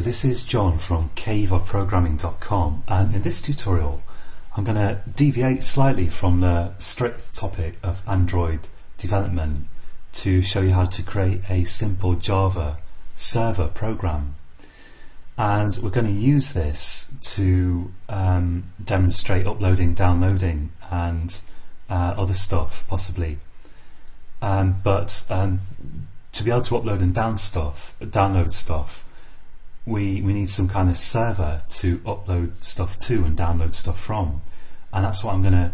Hello, this is John from caveofprogramming.com, and in this tutorial I'm going to deviate slightly from the strict topic of Android development to show you how to create a simple Java server program. And we're going to use this to demonstrate uploading, downloading and other stuff possibly. To be able to upload and download stuff, we need some kind of server to upload stuff to and download stuff from, and that's what I'm going to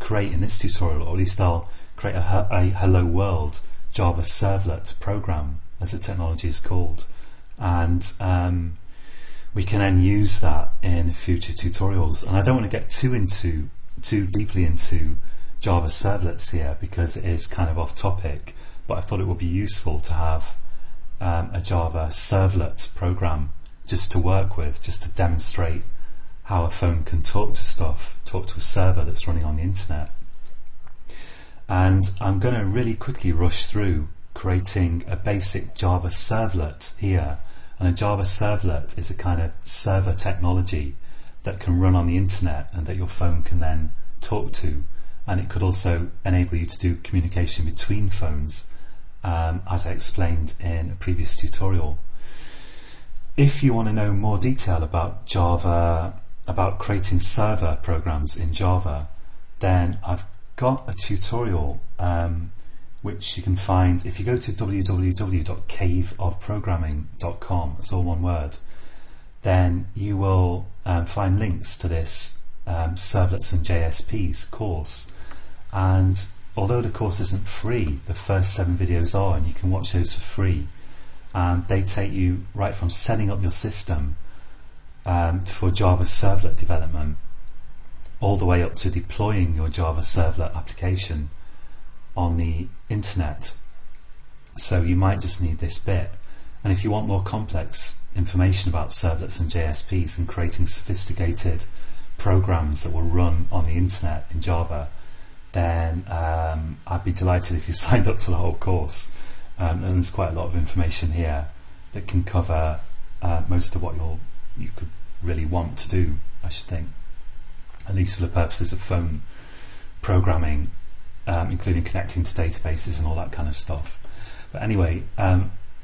create in this tutorial, or at least I'll create a Hello World Java servlet program, as the technology is called, and we can then use that in future tutorials. And I don't want to get too deeply into Java servlets here because it is kind of off topic, but I thought it would be useful to have a Java servlet program just to work with, just to demonstrate how a phone can talk to stuff, talk to a server that's running on the internet. And I'm going to really quickly rush through creating a basic Java servlet here. And a Java servlet is a kind of server technology that can run on the internet and that your phone can then talk to. And it could also enable you to do communication between phones, as I explained in a previous tutorial. If you want to know more detail about Java, about creating server programs in Java, then I've got a tutorial which you can find if you go to www.caveofprogramming.com, that's all one word, then you will find links to this servlets and JSPs course. And although the course isn't free, the first 7 videos are, and you can watch those for free, and they take you right from setting up your system for Java servlet development all the way up to deploying your Java servlet application on the internet. So you might just need this bit, and if you want more complex information about servlets and JSPs and creating sophisticated programs that will run on the internet in Java, then I'd be delighted if you signed up to the whole course, and there's quite a lot of information here that can cover most of what you could really want to do, I should think, at least for the purposes of phone programming, including connecting to databases and all that kind of stuff. But anyway,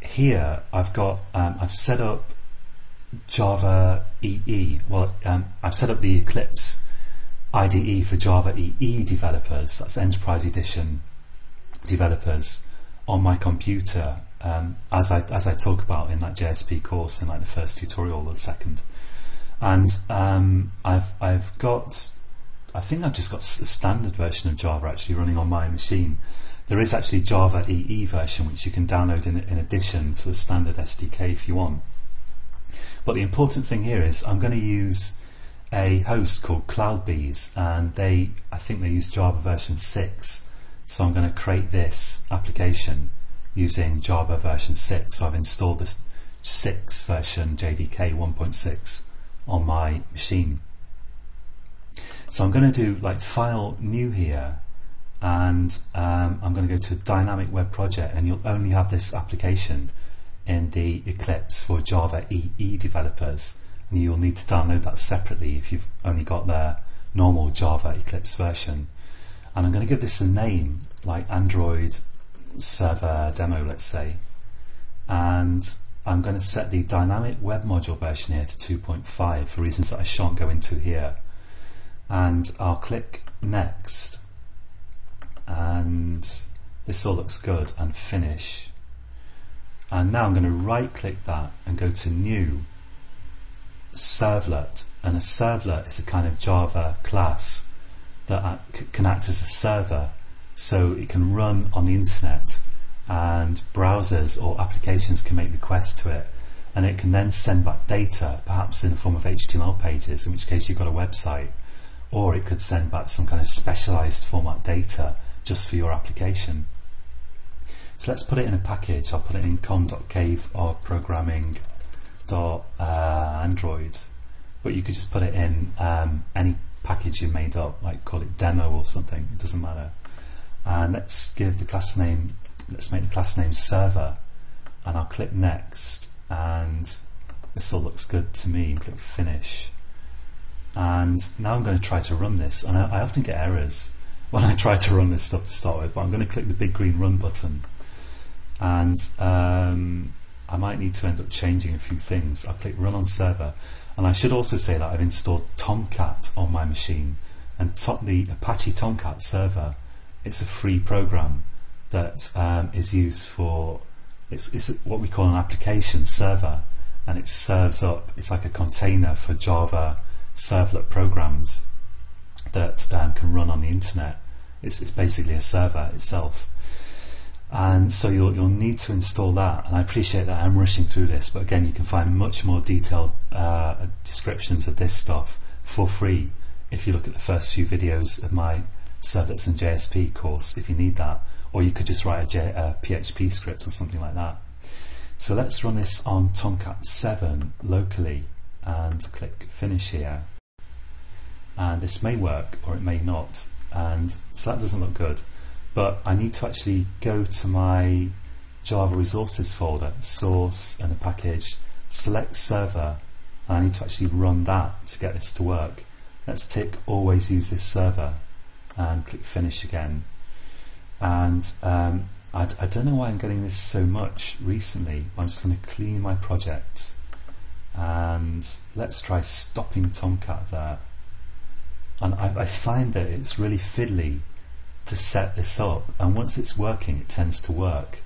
here I've got I've set up Java EE. Well, I've set up the Eclipse IDE for Java EE developers, that's Enterprise Edition developers, on my computer, as I talk about in that JSP course, in like the first tutorial or the second. And I've just got the standard version of Java actually running on my machine. There is actually Java EE version which you can download in addition to the standard SDK if you want. But the important thing here is I'm going to use a host called CloudBees, and I think they use Java version 6. So I'm going to create this application using Java version 6. So I've installed the 6 version JDK 1.6 on my machine. So I'm going to do like file new here, and I'm going to go to dynamic web project, and you'll only have this application in the Eclipse for Java EE developers, and you'll need to download that separately if you've only got their normal Java Eclipse version. And I'm going to give this a name like Android server demo, let's say, and I'm going to set the dynamic web module version here to 2.5 for reasons that I shan't go into here, and I'll click next, and this all looks good, and finish. And now I'm going to right click that and go to new servlet, and a servlet is a kind of Java class that can act as a server, so it can run on the internet and browsers or applications can make requests to it, and it can then send back data, perhaps in the form of HTML pages, in which case you've got a website, or it could send back some kind of specialized format data just for your application. So let's put it in a package. I'll put it in com.caveofprogramming.android, but you could just put it in any package you made up, like call it demo or something, it doesn't matter. And let's give the class name, let's make the class name server, and I'll click next, and This all looks good to me. Click finish. And now I'm going to try to run this, and I often get errors when I try to run this stuff to start with, but I'm going to click the big green run button, and I might need to end up changing a few things. I click run on server, and I should also say that I've installed Tomcat on my machine, and the Apache Tomcat server, it's a free program that is used for, it's what we call an application server, and it serves up, it's like a container for Java servlet programs that can run on the internet. It's basically a server itself, and so you'll need to install that. And I appreciate that I'm rushing through this, but again, you can find much more detailed descriptions of this stuff for free if you look at the first few videos of my servlets and JSP course if you need that, or you could just write a PHP script or something like that. So let's run this on Tomcat 7 locally and click finish here, and this may work or it may not, and so that doesn't look good. But I need to actually go to my Java resources folder, source and a package, select server, and I need to actually run that to get this to work. Let's tick always use this server and click finish again. And I don't know why I'm getting this so much recently. I'm just going to clean my project, and let's try stopping Tomcat there. And I find that it's really fiddly to set this up, and once it's working it tends to work,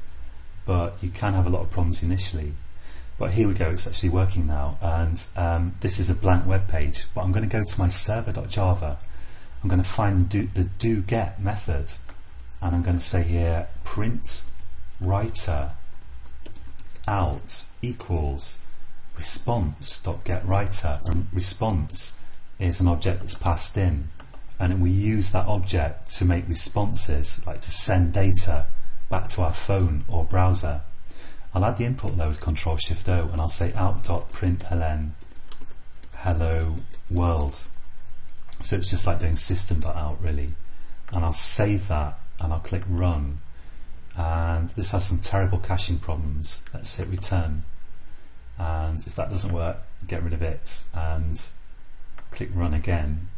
but you can have a lot of problems initially. But here we go, it's actually working now, and this is a blank web page, but I'm going to go to my server.java, I'm going to find the doGet method, and I'm going to say here print writer out equals response.getWriter, and response is an object that's passed in, and we use that object to make responses, like to send data back to our phone or browser. I'll add the input load, Control Shift O, and I'll say out.println hello world. So it's just like doing system.out really, and I'll save that and I'll click run, and this has some terrible caching problems. Let's hit return, and if that doesn't work, get rid of it and click run again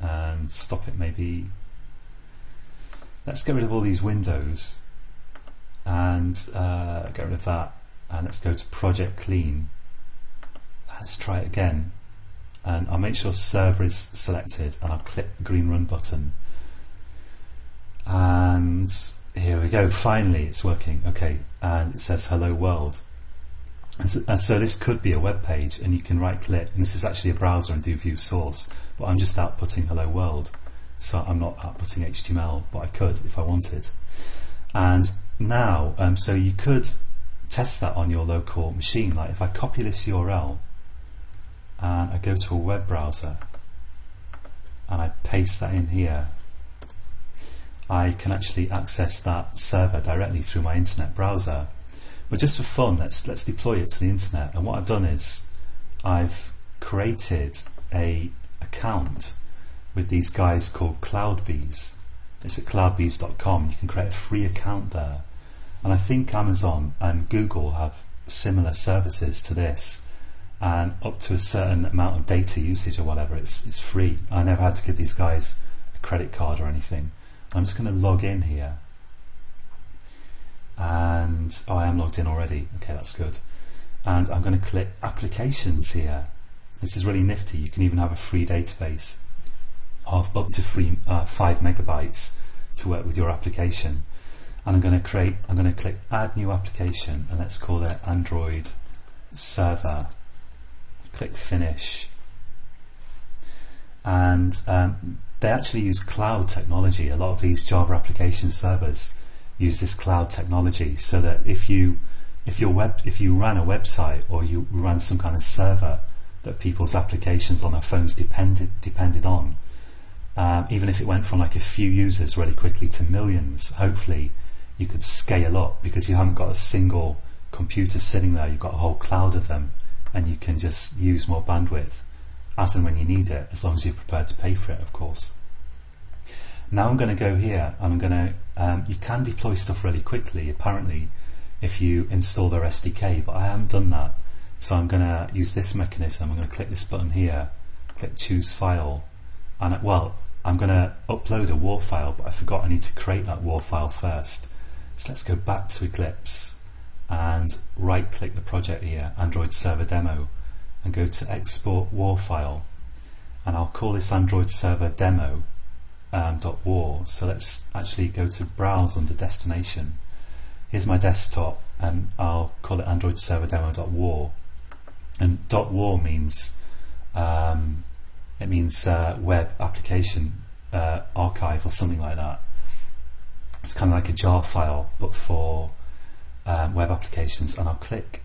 and stop it. Maybe let's get rid of all these windows and get rid of that, and let's go to project clean. Let's try it again, and I'll make sure server is selected, and I'll click the green run button, and here we go, finally it's working. Okay, and it says hello world. And so this could be a web page, and you can right click, and this is actually a browser, and do view source, but I'm just outputting hello world, so I'm not outputting HTML, but I could if I wanted. And now so you could test that on your local machine. Like if I copy this URL and I go to a web browser and I paste that in here, I can actually access that server directly through my internet browser. But just for fun, let's deploy it to the internet. And what I've done is I've created an account with these guys called CloudBees. It's at cloudbees.com. You can create a free account there. And I think Amazon and Google have similar services to this. And up to a certain amount of data usage or whatever, it's free. I never had to give these guys a credit card or anything. I'm just going to log in here. And oh, I am logged in already. Okay, that's good. And I'm going to click applications here. This is really nifty. You can even have a free database of up to 5 megabytes to work with your application. And I'm going to click add new application, and let's call it Android server. Click finish. And they actually use cloud technology. A lot of these Java application servers use this cloud technology, so that if you ran a website, or you ran some kind of server that people's applications on their phones depended on, even if it went from like a few users really quickly to millions, hopefully you could scale up, because you haven't got a single computer sitting there, you've got a whole cloud of them, and you can just use more bandwidth as and when you need it, as long as you're prepared to pay for it, of course. Now I'm going to go here, and I'm going to, you can deploy stuff really quickly apparently if you install their SDK, but I haven't done that. So I'm going to use this mechanism. I'm going to click this button here, click choose file, and well, I'm going to upload a WAR file, but I forgot I need to create that WAR file first. So let's go back to Eclipse and right click the project here, Android Server Demo, and go to Export WAR File, and I'll call this Android Server Demo .war. So let's actually go to Browse under Destination. Here's my desktop, and I'll call it Android Server Demo.war, and .war means it means web application archive or something like that. It's kind of like a jar file but for web applications, and I'll click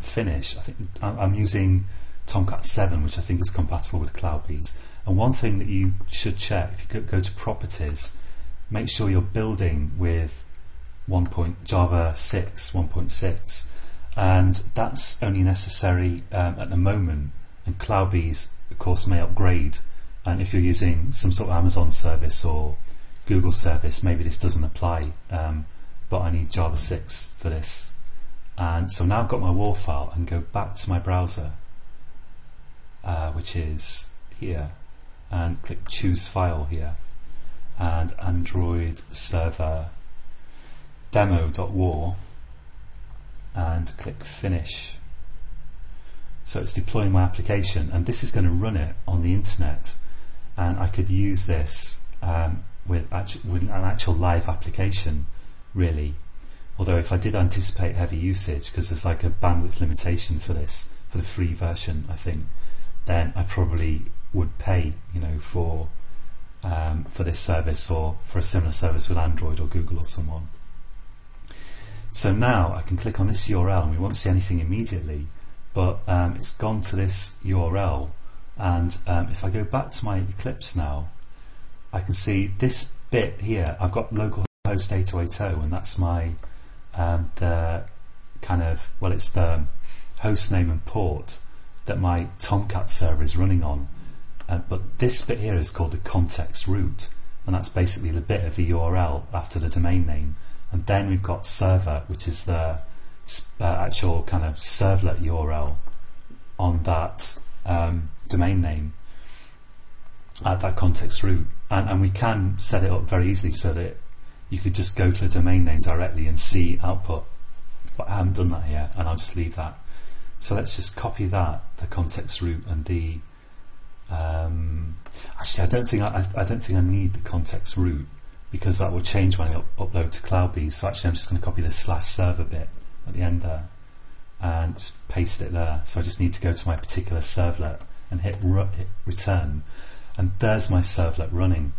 finish. I think I'm using Tomcat 7, which I think is compatible with CloudBees. And one thing that you should check, if you go to properties, make sure you're building with Java 6, 1.6, and that's only necessary at the moment, and CloudBees of course may upgrade, and if you're using some sort of Amazon service or Google service, maybe this doesn't apply, but I need Java 6 for this. And so now I've got my WAR file and go back to my browser, which is here, and click choose file here, and Android Server Demo.war, and click finish. So it's deploying my application, and this is going to run it on the internet, and I could use this with an actual live application, really. Although if I did anticipate heavy usage, because there's like a bandwidth limitation for this, for the free version, I think, then I probably would pay, you know, for this service or for a similar service with Android or Google or someone. So now I can click on this URL, and we won't see anything immediately, but it's gone to this URL, and if I go back to my Eclipse now, I can see this bit here. I've got localhost 8080, and that's my the kind of, well, it's the host name and port that my Tomcat server is running on, but this bit here is called the context root, and that's basically the bit of the URL after the domain name, and then we've got server, which is the actual kind of servlet URL on that domain name at that context root, and we can set it up very easily so that you could just go to the domain name directly and see output, but I haven't done that here, and I'll just leave that. So let's just copy that, the context root and the actually I don't think I need the context root, because that will change when I upload to CloudBees. So actually I'm just going to copy this /server bit at the end there and just paste it there. So I just need to go to my particular servlet and hit return, and there's my servlet running,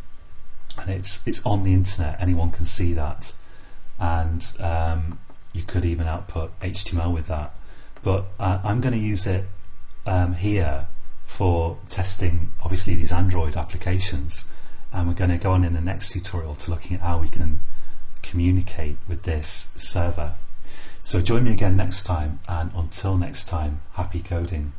and it's on the internet, anyone can see that, and you could even output HTML with that, but I'm going to use it here for testing obviously these Android applications, and we're going to go on in the next tutorial to looking at how we can communicate with this server. So join me again next time, and until next time, happy coding.